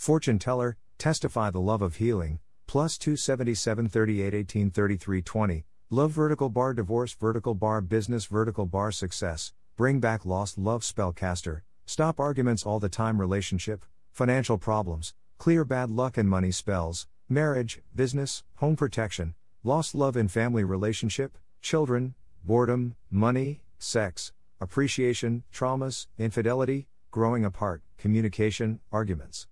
Fortune teller, testify the love of healing, plus 277 38 18 33 20. Love vertical bar divorce vertical bar business vertical bar success, bring back lost love spellcaster, stop arguments all the time relationship, financial problems, clear bad luck and money spells, marriage, business, home protection, lost love in family relationship, children, boredom, money, sex, appreciation, traumas, infidelity, growing apart, communication, arguments.